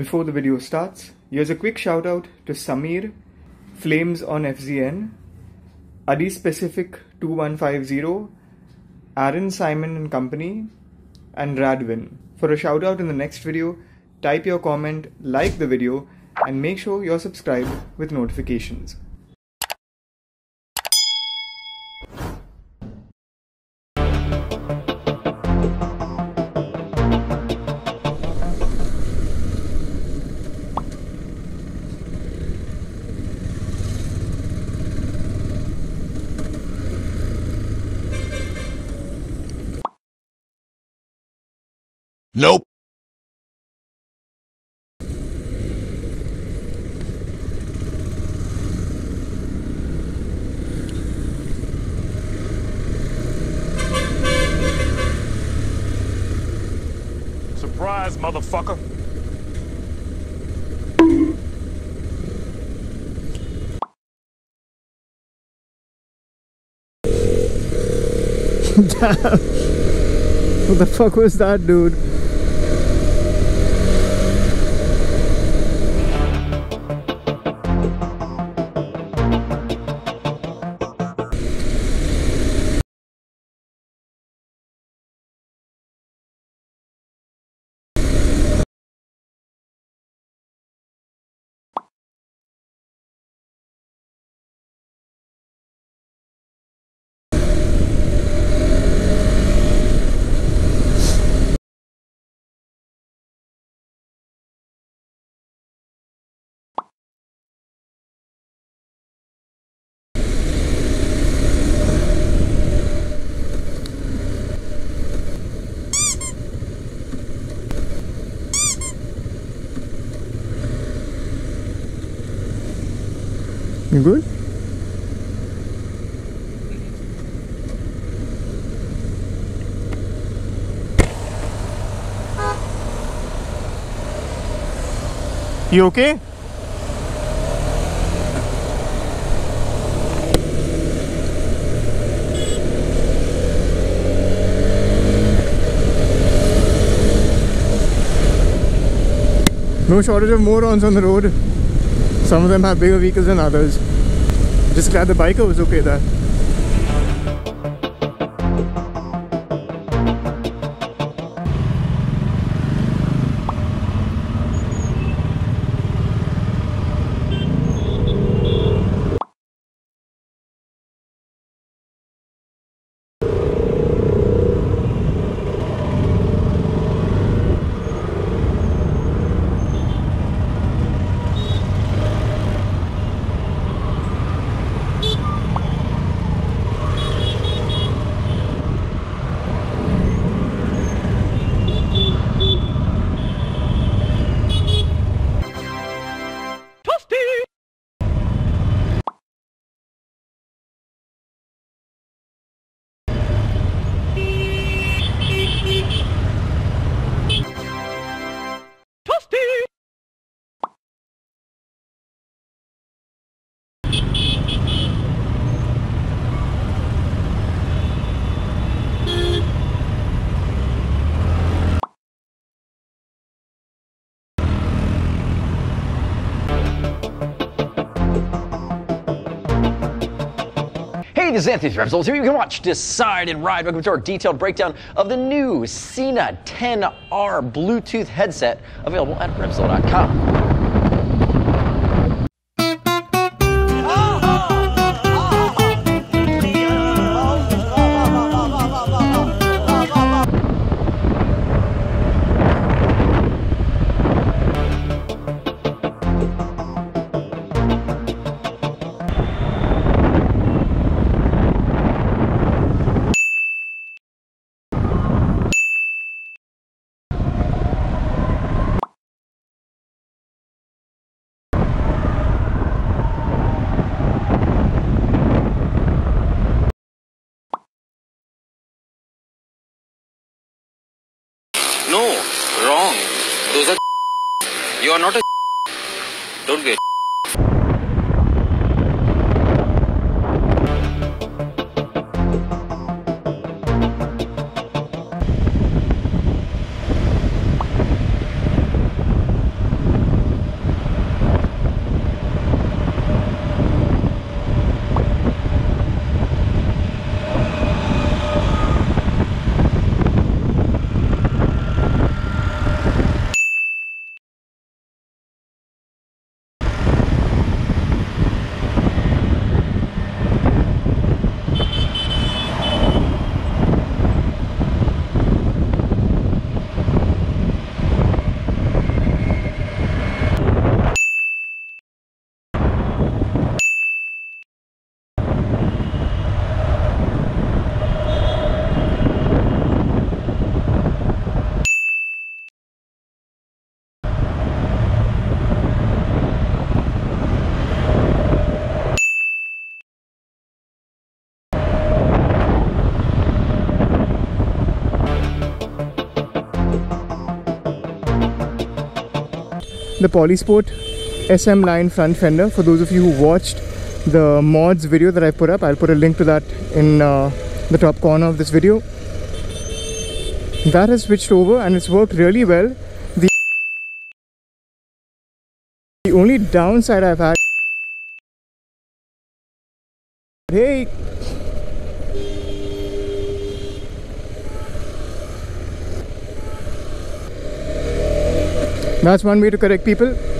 Before the video starts, here's a quick shout out to Samir, Flames on FZN, Adi Specific 2150, Aaron Simon and Company, and Radwin. For a shout out in the next video, type your comment, like the video, and make sure you're subscribed with notifications. Nope. Surprise, motherfucker. What the fuck was that, dude? You good? You okay? No shortage of morons on the road. Some of them have bigger vehicles than others. Just glad the biker was okay there. Hey, this is Anthony from RevZilla. Here you can watch, decide, and ride. Welcome to our detailed breakdown of the new Sena 10R Bluetooth headset available at RevZilla.com. No, wrong. Those are. You are not a. Don't be a. the Polysport SM-Line front fender. For those of you who watched the mods video that I put up, I'll put a link to that in the top corner of this video. That has switched over and it's worked really well. The only downside I've had... Hey! That's one way to correct people.